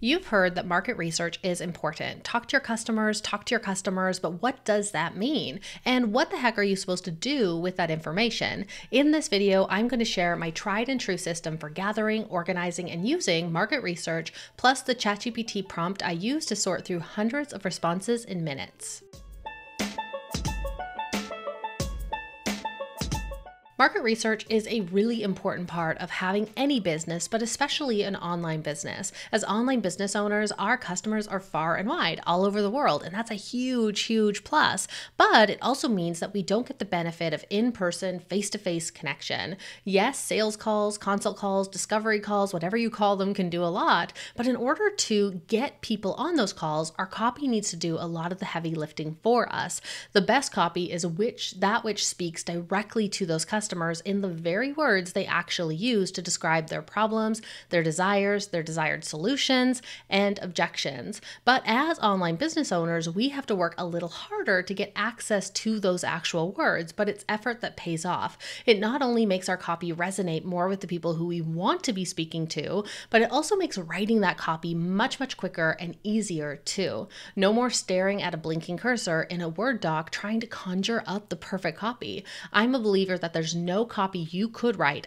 You've heard that market research is important. Talk to your customers, but what does that mean? And what the heck are you supposed to do with that information? In this video, I'm going to share my tried and true system for gathering, organizing, and using market research, plus the ChatGPT prompt I use to sort through hundreds of responses in minutes. Market research is a really important part of having any business, but especially an online business. As online business owners, our customers are far and wide all over the world, and that's a huge, huge plus. But it also means that we don't get the benefit of in-person, face-to-face connection. Yes, sales calls, consult calls, discovery calls, whatever you call them can do a lot. But in order to get people on those calls, our copy needs to do a lot of the heavy lifting for us. The best copy is that which speaks directly to those customers in the very words they actually use to describe their problems, their desires, their desired solutions, and objections. But as online business owners, we have to work a little harder to get access to those actual words, but it's effort that pays off. It not only makes our copy resonate more with the people who we want to be speaking to, but it also makes writing that copy much, much quicker and easier too. No more staring at a blinking cursor in a Word doc trying to conjure up the perfect copy. I'm a believer that there's no copy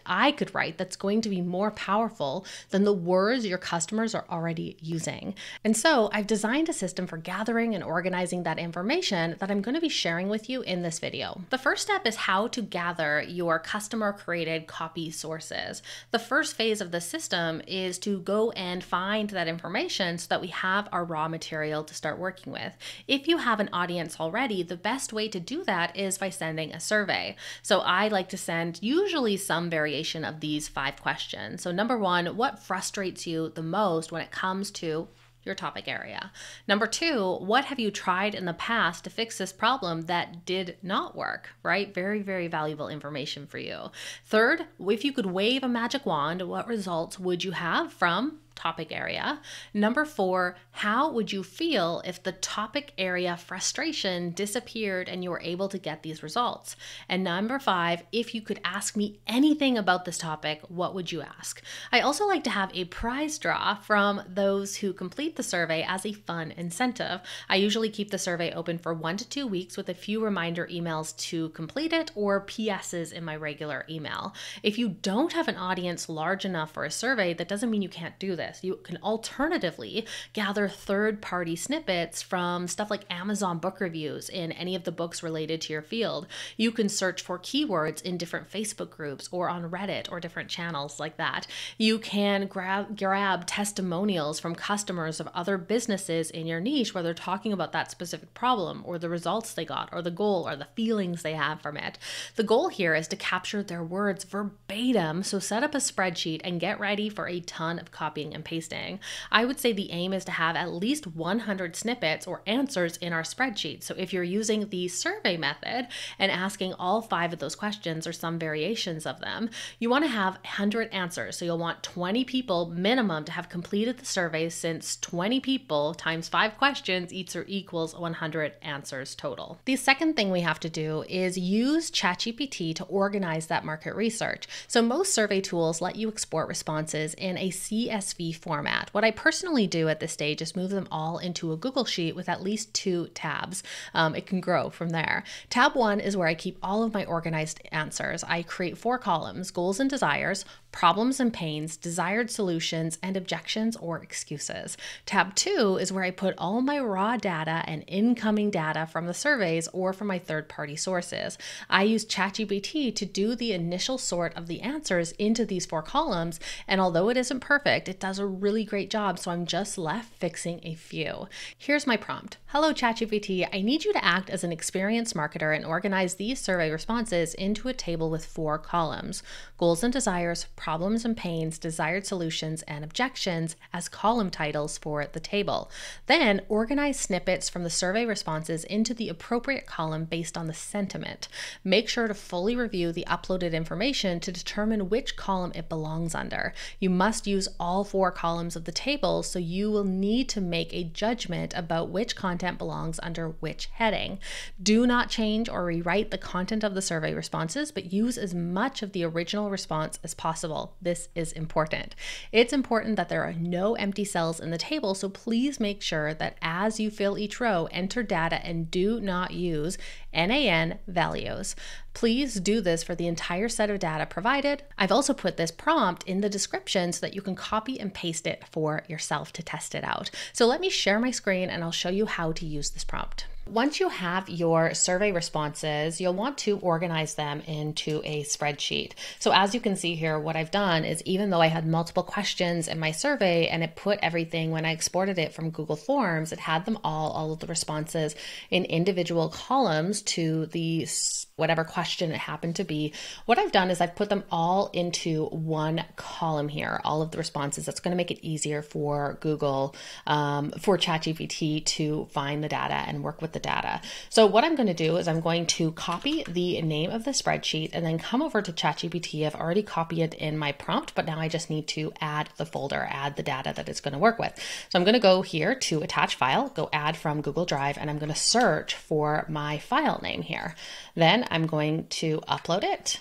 I could write that's going to be more powerful than the words your customers are already using. And so I've designed a system for gathering and organizing that information that I'm going to be sharing with you in this video. The first step is how to gather your customer-created copy sources. The first phase of the system is to go and find that information so that we have our raw material to start working with. If you have an audience already, the best way to do that is by sending a survey. So I like to send usually some variation of these 5 questions. So number 1, what frustrates you the most when it comes to your topic area? Number 2, what have you tried in the past to fix this problem that did not work, right? Very, very valuable information for you. 3rd, if you could wave a magic wand, what results would you have from topic area? Number 4, how would you feel if the topic area frustration disappeared and you were able to get these results? And number 5, if you could ask me anything about this topic, what would you ask? I also like to have a prize draw from those who complete the survey as a fun incentive. I usually keep the survey open for 1 to 2 weeks with a few reminder emails to complete it or PSs in my regular email. If you don't have an audience large enough for a survey, that doesn't mean you can't do this. You can alternatively gather third-party snippets from stuff like Amazon book reviews in any of the books related to your field. You can search for keywords in different Facebook groups or on Reddit or different channels like that. You can grab testimonials from customers of other businesses in your niche where they're talking about that specific problem or the results they got or the goal or the feelings they have from it. The goal here is to capture their words verbatim, so set up a spreadsheet and get ready for a ton of copying and pasting. I would say the aim is to have at least 100 snippets or answers in our spreadsheet. So if you're using the survey method and asking all 5 of those questions or some variations of them, you want to have 100 answers. So you'll want 20 people minimum to have completed the survey, since 20 people times 5 questions equals 100 answers total. The second thing we have to do is use ChatGPT to organize that market research. So most survey tools let you export responses in a CSV format. What I personally do at this stage is move them all into a Google Sheet with at least 2 tabs. It can grow from there. Tab 1 is where I keep all of my organized answers. I create 4 columns: goals and desires, problems and pains, desired solutions, and objections or excuses. Tab 2 is where I put all my raw data and incoming data from the surveys or from my third-party sources. I use ChatGPT to do the initial sort of the answers into these 4 columns, and although it isn't perfect, it does a really great job, so I'm just left fixing a few. Here's my prompt. Hello, ChatGPT. I need you to act as an experienced marketer and organize these survey responses into a table with 4 columns: goals and desires, problems and pains, desired solutions, and objections as column titles for the table. Then organize snippets from the survey responses into the appropriate column based on the sentiment. Make sure to fully review the uploaded information to determine which column it belongs under. You must use all 4 four columns of the table, so you will need to make a judgment about which content belongs under which heading. Do not change or rewrite the content of the survey responses, but use as much of the original response as possible. This is important. It's important that there are no empty cells in the table, so please make sure that as you fill each row, enter data and do not use NaN values. Please do this for the entire set of data provided. I've also put this prompt in the description so that you can copy and paste it for yourself to test it out. So let me share my screen and I'll show you how to use this prompt. Once you have your survey responses, you'll want to organize them into a spreadsheet. So as you can see here, what I've done is, even though I had multiple questions in my survey and it put everything, when I exported it from Google Forms, it had them all of the responses in individual columns to the whatever question it happened to be. What I've done is I've put them all into one column here, all of the responses. That's going to make it easier for Google, for ChatGPT to find the data and work with the data. So what I'm going to do is I'm going to copy the name of the spreadsheet and then come over to ChatGPT. I've already copied it in my prompt, but now I just need to add the folder, add the data that it's going to work with. So I'm going to go here to attach file, go add from Google Drive, and I'm going to search for my file name here. Then I'm going to upload it,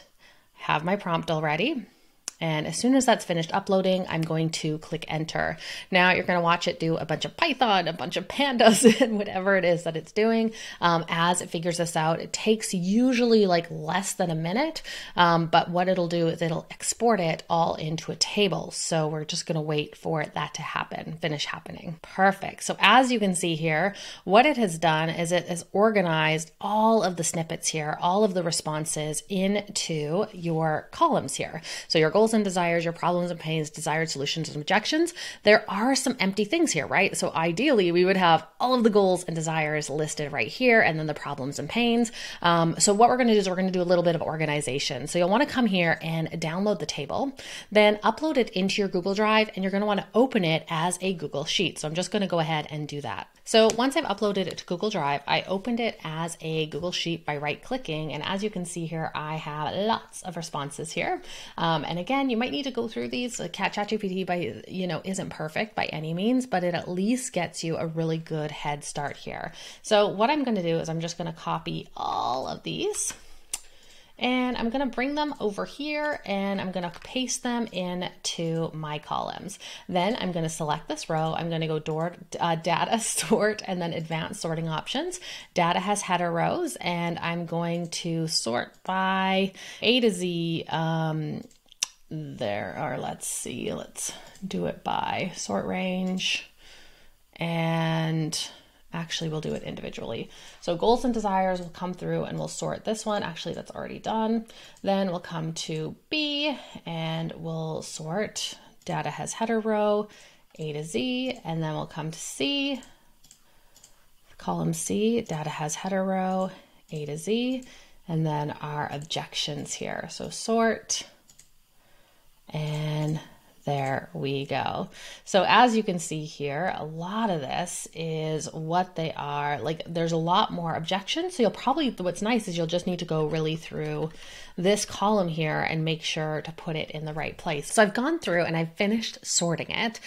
have my prompt already. And as soon as that's finished uploading, I'm going to click enter. Now you're going to watch it do a bunch of Python, a bunch of pandas, and whatever it is that it's doing. As it figures this out, it takes usually like less than a minute. But what it'll do is it'll export it all into a table. So we're just going to wait for that to happen, finish happening. Perfect. So as you can see here, what it has done is it has organized all of the snippets here, all of the responses into your columns here. So your goals and desires, your problems and pains, desired solutions and objections. There are some empty things here, right? So ideally we would have all of the goals and desires listed right here, and then the problems and pains. So what we're going to do is we're going to do a little bit of organization. So you'll want to come here and download the table, then upload it into your Google Drive, and you're going to want to open it as a Google Sheet. So I'm just going to go ahead and do that. So once I've uploaded it to Google Drive, I opened it as a Google Sheet by right clicking. And as you can see here, I have lots of responses here. And again, you might need to go through these. ChatGPT isn't perfect by any means, but it at least gets you a really good head start here. So what I'm going to do is I'm just going to copy all of these, and I'm going to bring them over here, and I'm going to paste them into my columns. Then I'm going to select this row. I'm going to go data sort, and then advanced sorting options. Data has header rows, and I'm going to sort by A to Z. Let's do it by sort range, and actually we'll do it individually. So goals and desires will come through and we'll sort this one. Actually, that's already done. Then we'll come to B and we'll sort data has header row, A to Z, and then we'll come to C, column C, data has header row, A to Z, and then our objections here. So sort, and there we go. So as you can see here, a lot of this is what they are. Like, there's a lot more objections. So you'll probably, what's nice is you'll just need to go really through this column here and make sure to put it in the right place. So I've gone through and I've finished sorting it.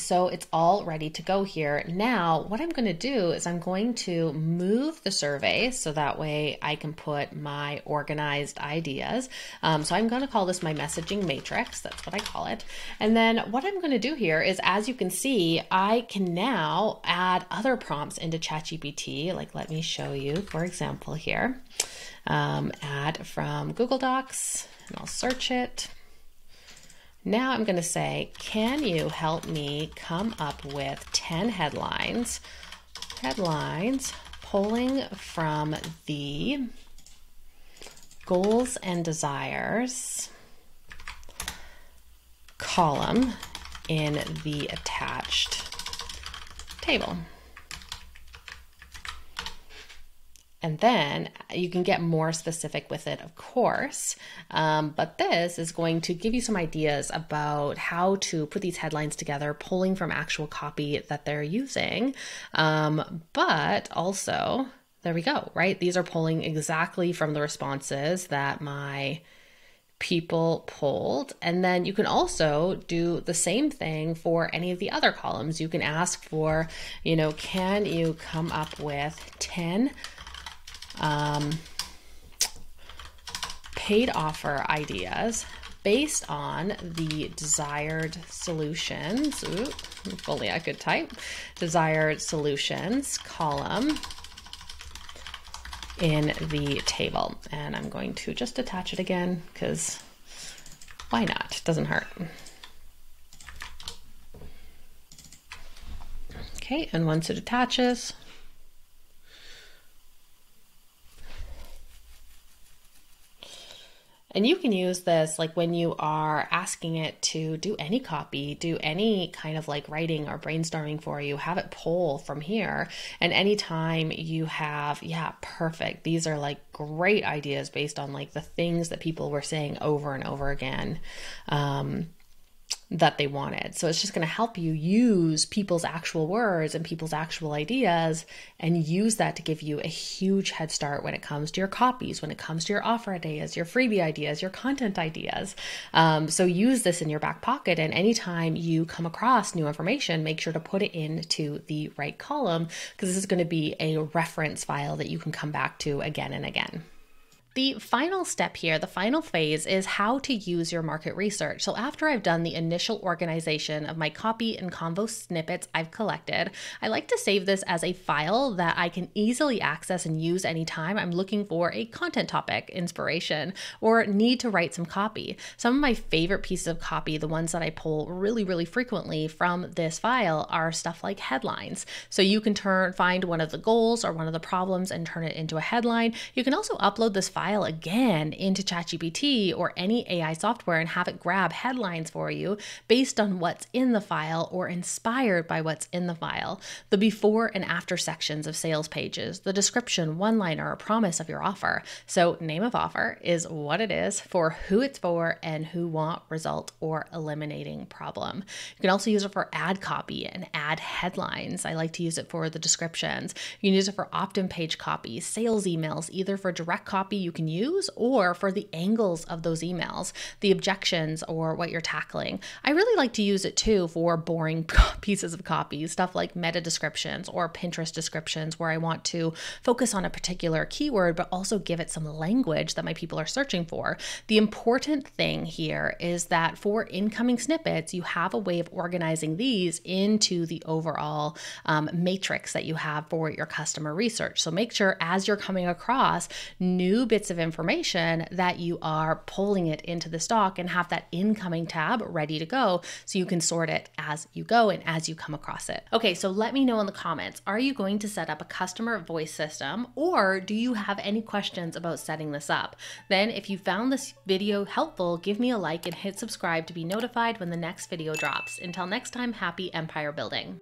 So it's all ready to go here. Now, what I'm going to do is I'm going to move the survey so that way I can put my organized ideas. So I'm going to call this my messaging matrix. That's what I call it. And then what I'm going to do here is, as you can see, I can now add other prompts into ChatGPT. Like, let me show you, for example, here, add from Google Docs, and I'll search it. Now I'm going to say, can you help me come up with 10 headlines pulling from the goals and desires column in the attached table. And then you can get more specific with it, of course, but this is going to give you some ideas about how to put these headlines together, pulling from actual copy that they're using, but also, there we go, right? These are pulling exactly from the responses that my people polled. And then you can also do the same thing for any of the other columns. You can ask for, you know, can you come up with 10 paid offer ideas based on the desired solutions. Ooh, if only I could type. Desired solutions column in the table. And I'm going to just attach it again because why not? It doesn't hurt. Okay, and once it attaches, and you can use this like when you are asking it to do any copy, do any kind of like writing or brainstorming for you, have it pull from here. And anytime you have, yeah, perfect. These are like great ideas based on like the things that people were saying over and over again that they wanted. So it's just going to help you use people's actual words and people's actual ideas and use that to give you a huge head start when it comes to your copies, when it comes to your offer ideas, your freebie ideas, your content ideas. So use this in your back pocket, and anytime you come across new information, make sure to put it into the right column, because this is going to be a reference file that you can come back to again and again. The final step here, the final phase, is how to use your market research. So after I've done the initial organization of my copy and convo snippets I've collected, I like to save this as a file that I can easily access and use anytime I'm looking for a content topic, inspiration, or need to write some copy. Some of my favorite pieces of copy, the ones that I pull really, really frequently from this file, are stuff like headlines. So you can find one of the goals or one of the problems and turn it into a headline. You can also upload this file again into ChatGPT or any AI software and have it grab headlines for you based on what's in the file or inspired by what's in the file. The before and after sections of sales pages, the description, one-liner, or promise of your offer. So name of offer is what it is for who it's for and who want result or eliminating problem. You can also use it for ad copy and ad headlines. I like to use it for the descriptions. You can use it for opt-in page copy, sales emails, either for direct copy you can use or for the angles of those emails, the objections or what you're tackling. I really like to use it too for boring pieces of copy, stuff like meta descriptions or Pinterest descriptions where I want to focus on a particular keyword but also give it some language that my people are searching for. The important thing here is that for incoming snippets, you have a way of organizing these into the overall matrix that you have for your customer research. So make sure as you're coming across new bits of information that you are pulling it into the stock and have that incoming tab ready to go so you can sort it as you go and as you come across it. Okay, so let me know in the comments, are you going to set up a customer voice system, or do you have any questions about setting this up? Then if you found this video helpful, give me a like and hit subscribe to be notified when the next video drops. Until next time, happy empire building.